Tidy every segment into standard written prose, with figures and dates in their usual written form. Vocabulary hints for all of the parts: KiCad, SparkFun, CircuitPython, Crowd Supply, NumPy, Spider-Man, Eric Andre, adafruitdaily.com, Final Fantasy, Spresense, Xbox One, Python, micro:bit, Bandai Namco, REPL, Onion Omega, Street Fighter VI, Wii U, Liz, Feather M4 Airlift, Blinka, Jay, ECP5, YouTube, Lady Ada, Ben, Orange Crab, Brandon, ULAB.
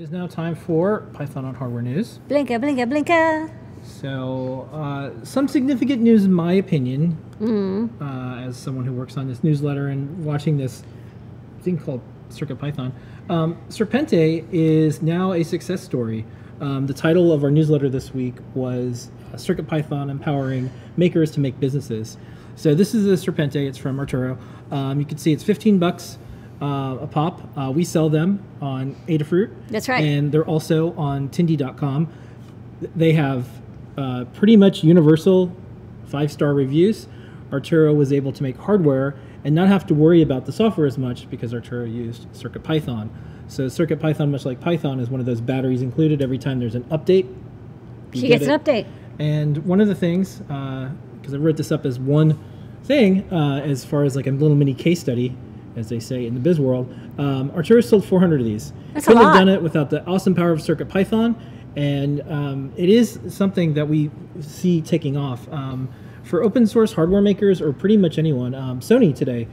It is now time for Python on Hardware News. Blinka, Blinka, Blinka! So, some significant news in my opinion, as someone who works on this newsletter and watching this thing called CircuitPython. Serpente is now a success story. The title of our newsletter this week was CircuitPython Empowering Makers to Make Businesses. So this is a Serpente, it's from Arturo. You can see it's 15 bucks a pop. We sell them on Adafruit. That's right. And they're also on Tindie.com. They have pretty much universal 5-star reviews. Arturo was able to make hardware and not have to worry about the software as much because Arturo used CircuitPython. So CircuitPython, much like Python, is one of those batteries included. Every time there's an update, she gets an update. And one of the things, because I wrote this up as one thing, as far as like a little mini case study, as they say in the biz world, Arturo sold 400 of these. That's a lot. Couldn't have done it without the awesome power of CircuitPython, and it is something that we see taking off. For open source hardware makers or pretty much anyone, Sony today,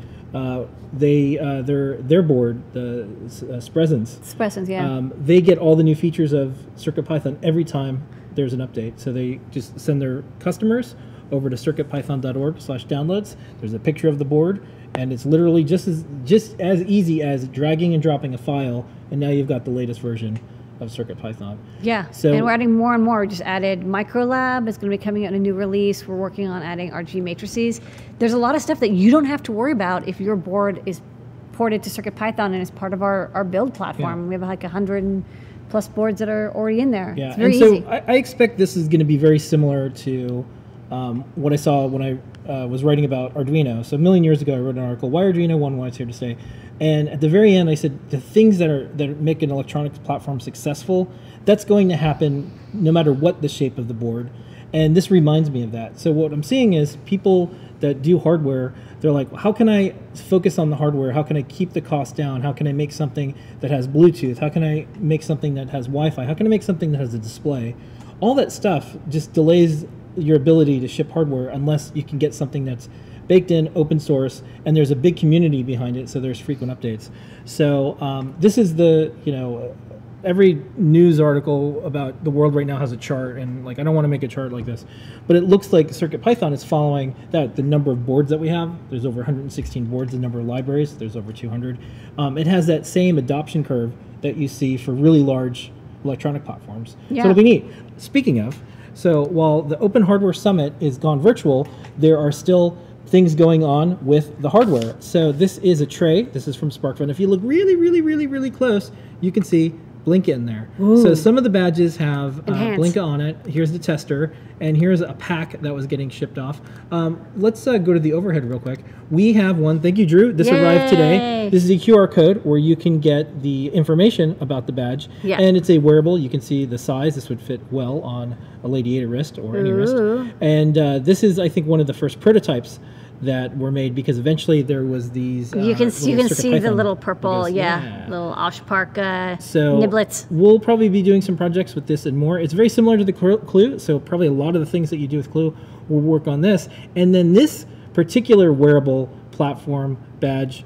their board, the Spresense. Spresense, yeah. They get all the new features of CircuitPython every time there's an update. So they just send their customers over to circuitpython.org/downloads. There's a picture of the board, and it's literally just as easy as dragging and dropping a file, and now you've got the latest version of CircuitPython. Yeah, so, and we're adding more and more. We just added Microlab. It's going to be coming out in a new release. We're working on adding RG matrices. There's a lot of stuff that you don't have to worry about if your board is ported to CircuitPython and is part of our build platform. Yeah. We have like 100+ boards that are already in there. Yeah, it's very easy. So I expect this is going to be very similar to what I saw when I was writing about Arduino. So a million years ago, I wrote an article, Why Arduino Won, Why It's Here to Stay. And at the very end, I said, the things that make an electronics platform successful, that's going to happen no matter what the shape of the board. And this reminds me of that. So what I'm seeing is people that do hardware, they're like, how can I focus on the hardware? How can I keep the cost down? How can I make something that has Bluetooth? How can I make something that has Wi-Fi? How can I make something that has a display? All that stuff just delays your ability to ship hardware unless you can get something that's baked in, open source, and there's a big community behind it, so there's frequent updates. So this is the, you know, every news article about the world right now has a chart, and like I don't want to make a chart like this, but it looks like CircuitPython is following that. The number of boards that we have, there's over 116 boards, the number of libraries, there's over 200. It has that same adoption curve that you see for really large electronic platforms. Yeah. So it'll be neat. Speaking of, so while the Open Hardware Summit is gone virtual, there are still things going on with the hardware. So this is a tray. This is from SparkFun. If you look really, really, really, really close, you can see Blinka in there. Ooh. So some of the badges have Blinka on it. Here's the tester, and here's a pack that was getting shipped off. Let's go to the overhead real quick. We have one. Thank you, Drew. This arrived today. This is a QR code where you can get the information about the badge. Yeah. And it's a wearable. You can see the size. This would fit well on a Lady Ada wrist or any wrist. And this is, I think, one of the first prototypes that were made, because eventually there was these. You can see the little purple, because, yeah, little Oshpark niblets. We'll probably be doing some projects with this and more. It's very similar to the Clue, so probably a lot of the things that you do with Clue will work on this. And then this particular wearable platform badge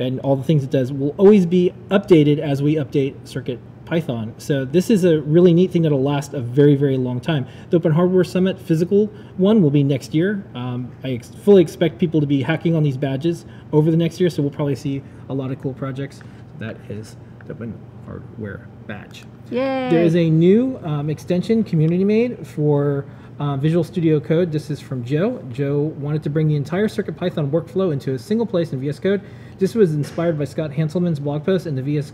and all the things it does will always be updated as we update CircuitPython. So this is a really neat thing that'll last a very, very long time. The Open Hardware Summit physical one will be next year. I fully expect people to be hacking on these badges over the next year, so we'll probably see a lot of cool projects. That is the Open Hardware badge. Yay! There is a new extension community made for Visual Studio Code. This is from Joe. Joe wanted to bring the entire CircuitPython workflow into a single place in VS Code. This was inspired by Scott Hanselman's blog post and the VS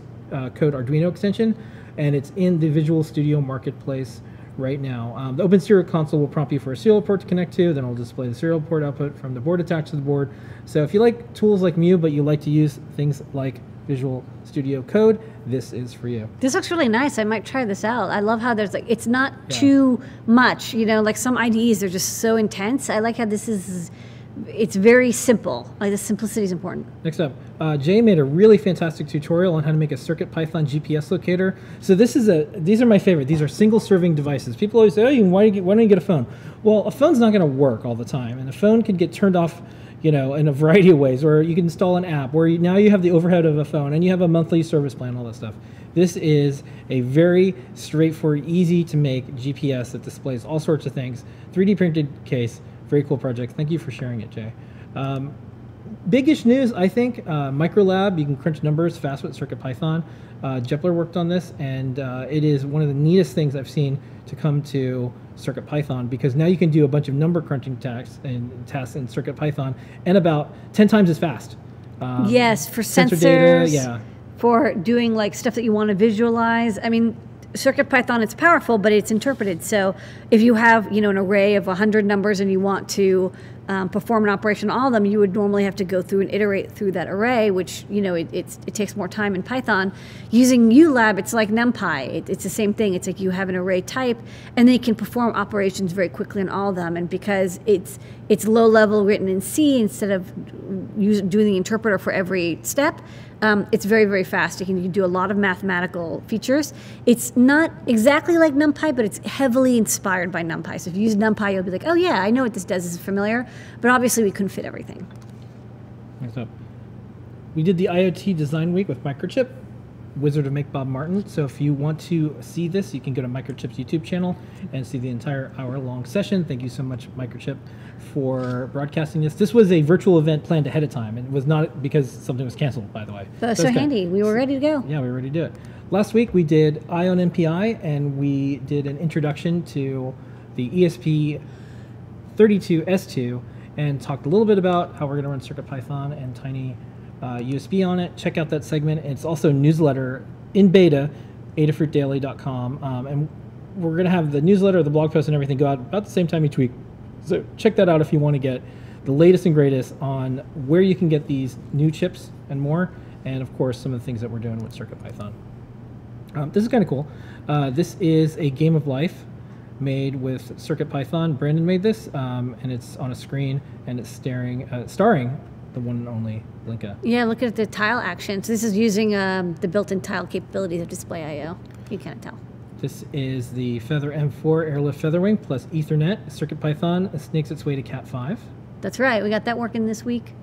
Code Arduino extension, and it's in the Visual Studio Marketplace right now. The Open Serial Console will prompt you for a serial port to connect to, then it'll display the serial port output from the board attached to the board. So if you like tools like Mew, but you like to use things like Visual Studio Code, this is for you. This looks really nice. I might try this out. I love how there's like, it's not too much, you know, like some IDEs, they're just so intense. I like how this is, it's very simple. Like the simplicity is important. Next up, Jay made a really fantastic tutorial on how to make a CircuitPython GPS locator. So this is these are my favorite. These are single serving devices. People always say, oh, why don't you get a phone? Well, a phone's not going to work all the time, and a phone could get turned off you know, in a variety of ways, or you can install an app, or now you have the overhead of a phone, and you have a monthly service plan, all that stuff. This is a very straightforward, easy to make GPS that displays all sorts of things. 3D printed case, very cool project. Thank you for sharing it, Jay. Big-ish news, I think. Microlab, you can crunch numbers fast with CircuitPython. Jepler worked on this, and it is one of the neatest things I've seen to come to CircuitPython, because now you can do a bunch of number crunching tasks in CircuitPython, and about 10 times as fast. Yes, for sensors, data, yeah. For doing like stuff that you want to visualize. I mean, CircuitPython, it's powerful, but it's interpreted. So if you have, you know, an array of 100 numbers and you want to perform an operation on all of them, you would normally have to go through and iterate through that array, which, you know, it takes more time in Python. Using ULAB, it's like NumPy. It's the same thing. It's like you have an array type, and then you can perform operations very quickly on all of them. And because it's low-level written in C instead of doing the interpreter for every step, it's very, very fast. You can do a lot of mathematical features. It's not exactly like NumPy, but it's heavily inspired by NumPy. So if you use NumPy, you'll be like, oh, yeah, I know what this does. This is familiar. But obviously, we couldn't fit everything. Next up, we did the IoT Design Week with Microchip, Wizard of Make Bob Martin. So if you want to see this, you can go to Microchip's YouTube channel and see the entire hour-long session. Thank you so much, Microchip, for broadcasting this. This was a virtual event planned ahead of time. It was not because something was canceled, by the way. But so handy. We were ready to go. Yeah, we were ready to do it. Last week, we did Eye on MPI, and we did an introduction to the ESP32S2 and talked a little bit about how we're going to run CircuitPython and Tiny USB on it. Check out that segment. It's also a newsletter in beta, adafruitdaily.com. And we're going to have the newsletter, the blog post, and everything go out about the same time each week. So check that out if you want to get the latest and greatest on where you can get these new chips and more, and, of course, some of the things that we're doing with CircuitPython. This is kind of cool. This is a game of life made with CircuitPython. Brandon made this, and it's on a screen, and it's starring the one and only Blinka. Yeah, look at the tile action. So this is using the built-in tile capabilities of Display I.O. You can't tell. This is the Feather M4 Airlift Featherwing plus Ethernet. CircuitPython snakes its way to Cat 5. That's right. We got that working this week.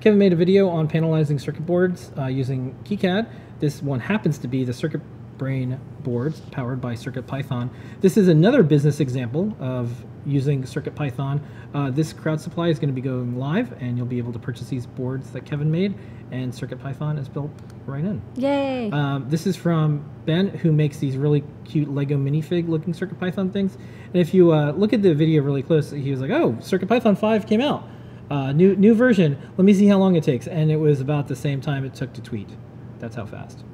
Kevin made a video on panelizing circuit boards using KiCad. This one happens to be the Circuit Brain boards powered by CircuitPython. This is another business example of using CircuitPython. This crowd supply is going to be going live, and you'll be able to purchase these boards that Kevin made, and CircuitPython is built right in. Yay! This is from Ben, who makes these really cute Lego minifig looking CircuitPython things. And if you look at the video really close, he was like, oh, CircuitPython 5 came out. New version. Let me see how long it takes. And it was about the same time it took to tweet. That's how fast.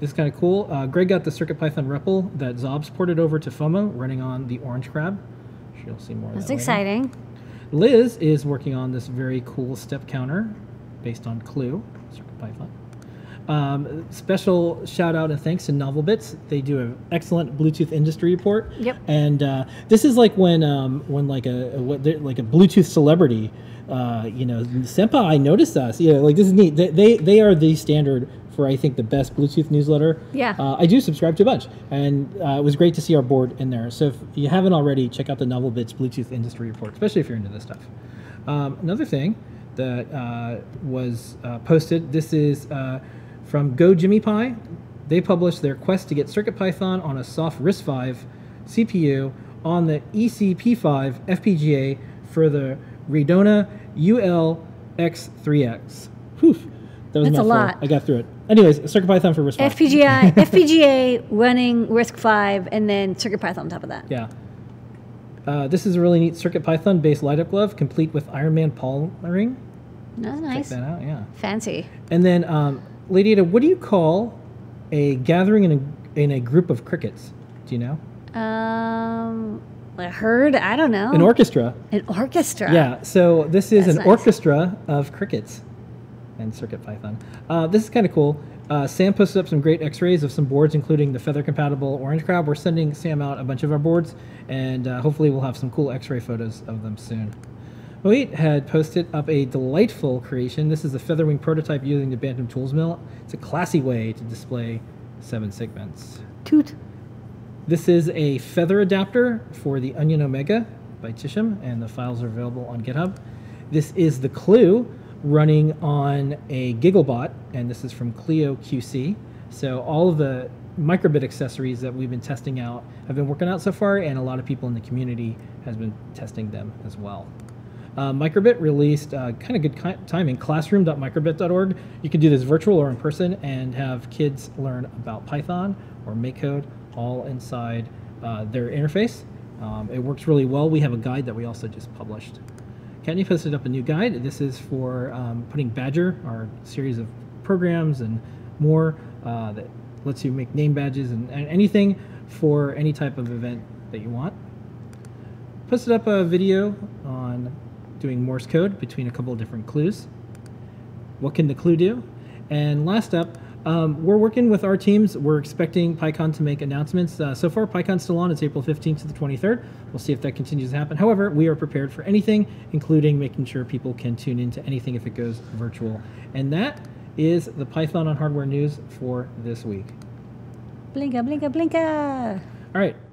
This is kind of cool. Greg got the CircuitPython REPL that Zob's ported over to FOMO, running on the Orange Crab. She'll see more of that. That's exciting. Later. Liz is working on this very cool step counter based on Clue, CircuitPython. Special shout out and thanks to NovelBits. They do an excellent Bluetooth industry report. Yep. And this is like when like a Bluetooth celebrity, you know, senpai noticed us. You know, like this is neat. They are the standard for, I think, the best Bluetooth newsletter. Yeah. I do subscribe to a bunch, and it was great to see our board in there. So if you haven't already, check out the NovelBits Bluetooth industry report, especially if you're into this stuff. Another thing that was posted. This is from Go Jimmy Pie. They published their quest to get CircuitPython on a soft RISC-V CPU on the ECP5 FPGA for the Redona ULX3X. Whew, that was a lot. I got through it. Anyways, CircuitPython for RISC-V. FPGA running RISC-V, and then CircuitPython on top of that. Yeah. This is a really neat CircuitPython-based light-up glove, complete with Iron Man polishing. That's nice. Check that out, yeah. Fancy. And then, Lady Ada, what do you call a gathering in a group of crickets? Do you know? A herd? I don't know. An orchestra. An orchestra. Yeah. So this is an orchestra of crickets and CircuitPython. This is kind of cool. Sam posted up some great x-rays of some boards, including the feather-compatible Orange Crab. We're sending Sam out a bunch of our boards, and hopefully we'll have some cool x-ray photos of them soon. Moit had posted up a delightful creation. This is a Featherwing prototype using the Bantam Tools Mill. It's a classy way to display 7 segments. Toot. This is a feather adapter for the Onion Omega. by Tisham, and the files are available on GitHub. This is the Clue running on a Gigglebot, and this is from Clio QC. So all of the micro:bit accessories that we've been testing out have been working out so far, and a lot of people in the community has been testing them as well. Micro:bit released kind of good timing, classroom.microbit.org. You can do this virtual or in person and have kids learn about Python or MakeCode all inside their interface. It works really well. We have a guide that we also just published. Kenny posted up a new guide. This is for putting Badger, our series of programs and more that lets you make name badges and anything for any type of event that you want. Posted up a video on doing Morse code between a couple of different clues. What can the clue do? And last up, we're working with our teams. We're expecting PyCon to make announcements. So far, PyCon's still on. It's April 15th to the 23rd. We'll see if that continues to happen. However, we are prepared for anything, including making sure people can tune into anything if it goes virtual. And that is the Python on Hardware news for this week. Blinka, blinka, blinka. All right.